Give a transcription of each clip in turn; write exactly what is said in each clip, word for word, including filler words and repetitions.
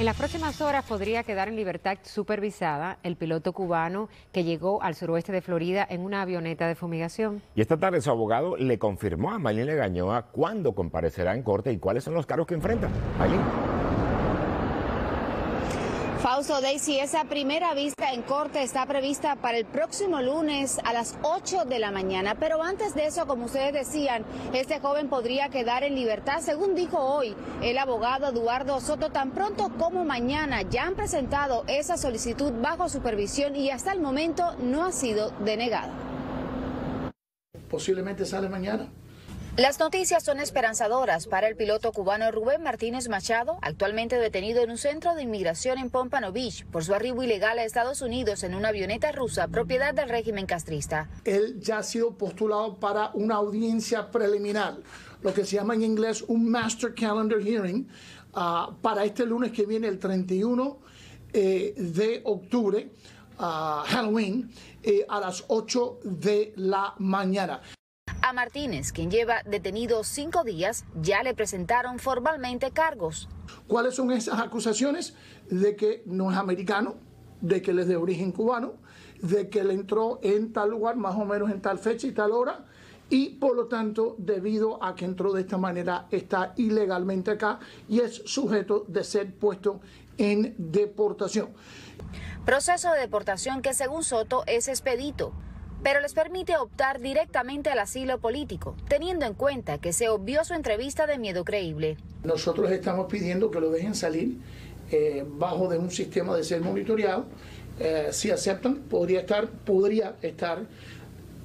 En las próximas horas podría quedar en libertad supervisada el piloto cubano que llegó al suroeste de Florida en una avioneta de fumigación. Y esta tarde su abogado le confirmó a Marlene Gañoa cuándo comparecerá en corte y cuáles son los cargos que enfrenta. Marlene. Fausto, Daisy, esa primera vista en corte está prevista para el próximo lunes a las ocho de la mañana. Pero antes de eso, como ustedes decían, este joven podría quedar en libertad. Según dijo hoy el abogado Eduardo Soto, tan pronto como mañana ya han presentado esa solicitud bajo supervisión y hasta el momento no ha sido denegada. Posiblemente sale mañana. Las noticias son esperanzadoras para el piloto cubano Rubén Martínez Machado, actualmente detenido en un centro de inmigración en Pompano Beach por su arribo ilegal a Estados Unidos en una avioneta rusa propiedad del régimen castrista. Él ya ha sido postulado para una audiencia preliminar, lo que se llama en inglés un Master Calendar Hearing, uh, para este lunes que viene, el treinta y uno eh, de octubre, uh, Halloween, eh, a las ocho de la mañana. A Martínez, quien lleva detenido cinco días, ya le presentaron formalmente cargos. ¿Cuáles son esas acusaciones? De que no es americano, de que él es de origen cubano, de que él entró en tal lugar, más o menos en tal fecha y tal hora, y por lo tanto, debido a que entró de esta manera, está ilegalmente acá y es sujeto de ser puesto en deportación. Proceso de deportación que, según Soto, es expedito, pero les permite optar directamente al asilo político, teniendo en cuenta que se obvió su entrevista de miedo creíble. Nosotros estamos pidiendo que lo dejen salir eh, bajo de un sistema de ser monitoreado. Eh, si aceptan, podría estar, podría estar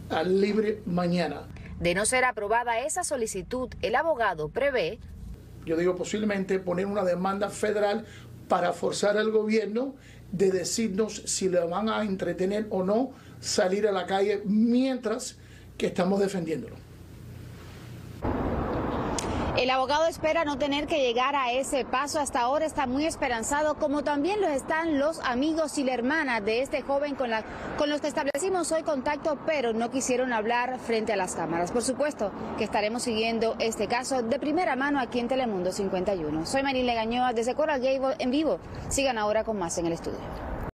al libre mañana. De no ser aprobada esa solicitud, el abogado prevé... Yo digo posiblemente poner una demanda federal para forzar al gobierno de decirnos si le van a entretener o no salir a la calle mientras que estamos defendiéndolo. El abogado espera no tener que llegar a ese paso. Hasta ahora está muy esperanzado, como también lo están los amigos y la hermana de este joven con, la, con los que establecimos hoy contacto, pero no quisieron hablar frente a las cámaras. Por supuesto que estaremos siguiendo este caso de primera mano aquí en Telemundo cincuenta y uno. Soy Marilé Ganoas desde Coral Gables en vivo. Sigan ahora con más en el estudio.